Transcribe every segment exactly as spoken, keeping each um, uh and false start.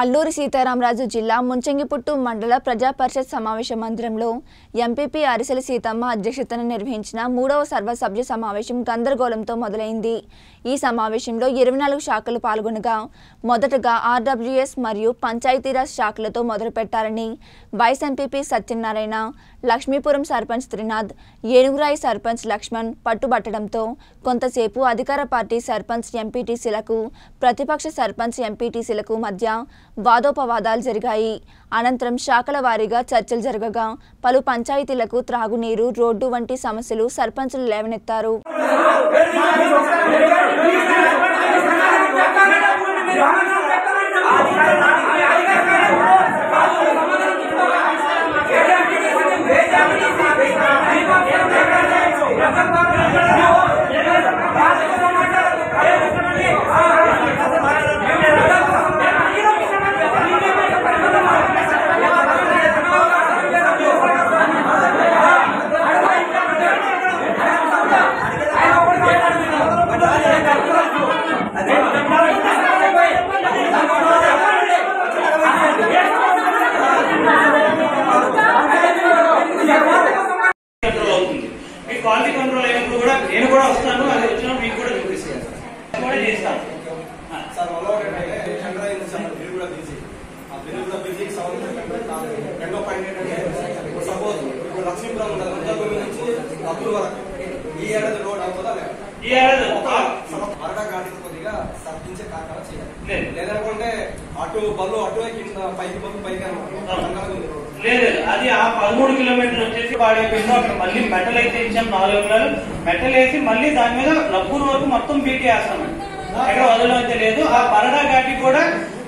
అల్లూరి సీతారామరాజు జిల్లా ముంచంగిపుట్టు మండల ప్రజా పరిషత్ సమావేశ మందిరంలో ఎంపీపీ అరిసెల సీతమ్మ అధ్యక్షతన నిర్వహించిన మూడవ సర్వసభ్య సమావేశం గందరగోళంతో మొదలైంది। ఈ సమావేశంలో ఇరవై నాలుగు శాఖలు పాల్గొనగా మొదటగా ఆర్డబ్ల్యూఎస్ మరియు పంచాయతీరాజ్ శాఖలతో మొదలుపెట్టారని వైస్ ఎంపీపీ సత్యనారాయణ, లక్ష్మీపురం సర్పంచ్ త్రినాథ్, ఏనుగురాయి సర్పంచ్ లక్ష్మణ్ పట్టుబట్టడంతో కొంతసేపు అధికార పార్టీ సర్పంచ్ ఎంపీటీసీలకు, ప్రతిపక్ష సర్పంచ్ ఎంపీటీసీలకు మధ్య వాదోపవాదాలు జరిగాయి। అనంతరం శాఖల వారీగా చర్చలు జరగగా పలు పంచాయతీలకు త్రాగునీరు, రోడ్డు వంటి సమస్యలు సర్పంచులు లేవనెత్తారు। పదమూడు కిలోమీటర్లు వచ్చేసి వాడే అక్కడ మళ్ళీ మెటల్ అయితే ఇచ్చాం, నాలుగు కిలోలు మెటల్ వేసి మళ్ళీ దాని మీద లబ్బూరు వరకు మొత్తం బీటీ వేస్తామండి, ఎక్కడ వదలైతే లేదు। ఆ బరడా ఘాటి కూడా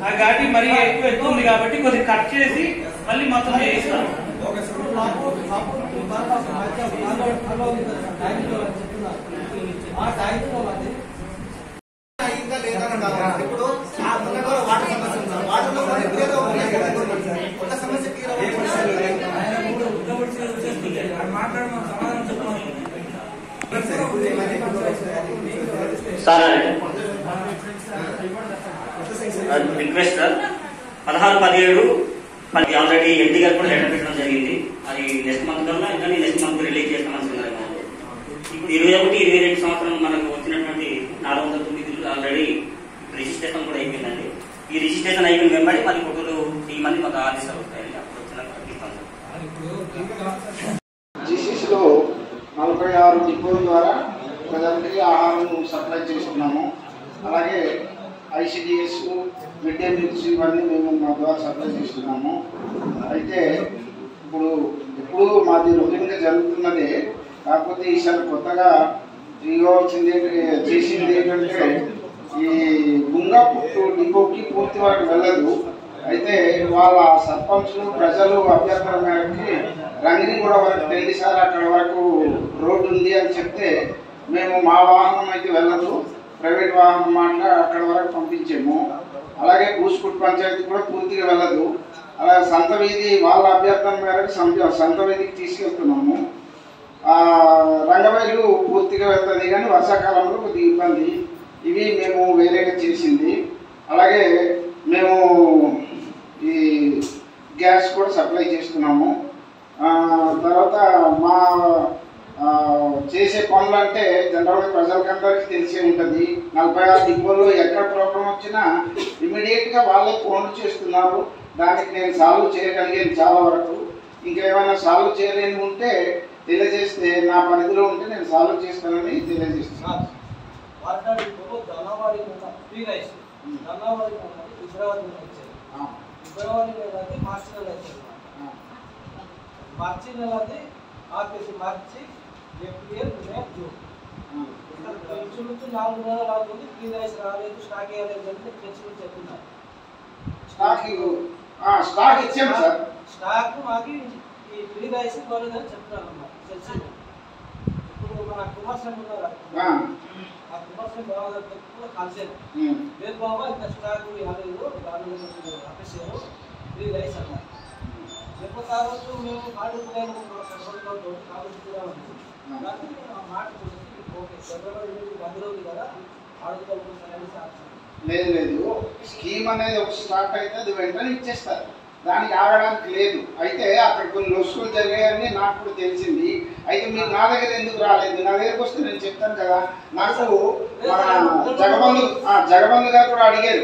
ఆ ఘాటి మరీ ఎక్కువ ఎక్కువ ఉంది కాబట్టి కొద్దిగా కట్ చేసి మళ్ళీ మొత్తం చేయిస్తాం। రిక్వెస్ట్ సార్, పదహారు పదిహేడు మనకి ఆల్రెడీ ఎంపీ గారు కూడా లెటర్ పెట్టడం జరిగింది। అది నెక్స్ట్ మంత్ కన్నా ఇంకా నెక్స్ట్ మంత్ రిలీజ్ చేస్తాం అనుకున్నారు। ఇప్పుడు ఇరవై ఒకటి ఇరవై రెండు సంవత్సరం మనకు వచ్చినటువంటి నాలుగు వందల తొమ్మిది ఆల్రెడీ రిజిస్ట్రేషన్ కూడా అయిపోయిందండి। ఈ రిజిస్ట్రేషన్ అయిపోయిన వెంబడి మరి ఒకరు ఈ మంది మాకు ఆదేశాలు అవుతాయండి, అప్పుడు వచ్చినప్పుడు పంపిస్తాం। జీసీసీలో నలభై ఆరు డిపోల ద్వారా ప్రజలకి ఆహారం సప్లై చేస్తున్నాము। అలాగే ఐసిడిఎస్, మిడ్ డే మీల్స్ ఇవన్నీ మేము మా ద్వారా సప్లై చేస్తున్నాము। అయితే ఇప్పుడు ఇప్పుడు మాది రొటీన్గా జరుగుతున్నది, కాకపోతే ఈసారి కొత్తగా చేయాల్సింది చేసింది ఏంటంటే ఈ ముంగపుట్టు డిపోకి పూర్తి వాటి వెళ్ళదు, అయితే వాళ్ళ సర్పంచ్లు ప్రజలు అభ్యర్థన మేరకి రంగిని కూడా వాళ్ళకి తెలిసారి అక్కడ వరకు రోడ్డు ఉంది అని చెప్తే మేము మా వాహనం అయితే వెళ్ళదు, ప్రైవేట్ వాహనం మాట అక్కడ వరకు పంపించాము। అలాగే పూసుకుట్ పంచాయతీ కూడా పూర్తిగా వెళ్ళదు, అలాగే సంత వీధి వాళ్ళ అభ్యర్థన మేరకు సంత సంత వీధికి తీసుకెళ్తున్నాము। రంగవైలు పూర్తిగా వెళ్తుంది, కానీ వర్షాకాలంలో కొద్దిగా ఇబ్బంది, ఇవి మేము వేరేగా చేసింది। అలాగే మేము ఈ గ్యాస్ కూడా సప్లై చేస్తున్నాము। తర్వాత మా చేసే పనులు అంటే జనరల్గా ప్రజలకందరికీ తెలిసే ఉంటుంది, నలభై ఆరు డిపోలు ఎక్కడ ప్రాబ్లం వచ్చినా ఇమీడియట్గా వాళ్ళే ఫోన్లు చేస్తున్నారు, దానికి నేను సాల్వ్ చేయగలిగాను చాలా వరకు। ఇంకేమైనా సాల్వ్ చేయలేని ఉంటే తెలియజేస్తే, నా పరిధిలో ఉంటే నేను సాల్వ్ చేస్తానని తెలియజేస్తున్నాను। March April May June pension నాలుగు నెలలు అవుతుంది, ఫ్రీ రైస్ రాలేదు, స్టాక్ ఇవ్వలేదు అంటే పెన్షన్ చెప్తున్నారు। స్టాక్ స్టాక్ ఇచ్చాము సార్, స్టాక్ మాకు ఈ ఫ్రీ రైస్ ఇవ్వలేదని చెప్తున్నారు అన్నమాట పెన్షన్। ఇప్పుడు మన కుమార్ సార్ ఉన్నారు, ఆ కుమార్ సార్ బాగా తక్కువ కాల్చారు, లేదు బాబా ఇంకా స్టాక్ ఇవ్వలేదు, రాలేదు ఆపేసారు ఫ్రీ రైస్ అన్నారు। ఎప్పుడు కావచ్చు మేము కాడుకున్నాము కావచ్చు కూడా ఉంది మాట చూసి ఓకే, గతంలో పది రోజులు కదా ఆడుకోవాలి సార్ అని సార్ स्कीम अनेटाइए वैंने దానికి ఆగడానికి లేదు। అయితే అక్కడ కొన్ని నొస్సులు జరిగాయని నాకు కూడా తెలిసింది। అయితే మీరు నా దగ్గర ఎందుకు రాలేదు? నా దగ్గరికి వస్తే నేను చెప్తాను కదా। నాకు మన జగబంధు ఆ జగబంధు గారు కూడా అడిగారు।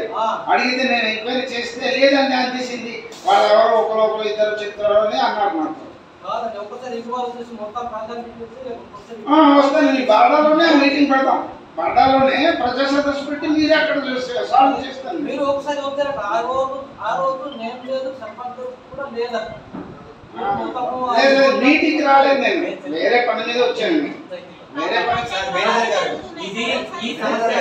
అడిగితే నేను ఎంక్వైరీ చేస్తే లేదని అనిపిస్తుంది। వాళ్ళు ఎవరో ఒకరు ఒకరు ఇద్దరు చెప్తారు అని అన్నారు నాకు। కాదండి ఒక్కసారి ఇన్వాల్వ్ చేసి మొత్తం ప్రాంతాన్ని పిలిచి ఆ వస్తాను బార్డాలోనే మీటింగ్ పెడతాం। బార్డాలోనే ప్రజా సదస్సు పెట్టి మీరు అక్కడ చూస్తారు సాల్వ్ చేస్తాను। మీరు ఒకసారి వచ్చారు ఆ రోజు ఆ రోజు నేను లేదు సంపంతో కూడా లేదు లేదు మీటింగ్ రాలేదు। నేను వేరే పని మీద వచ్చాను। వేరే పని సార్ మేనేజర్ గారు ఇది ఈ సమస్య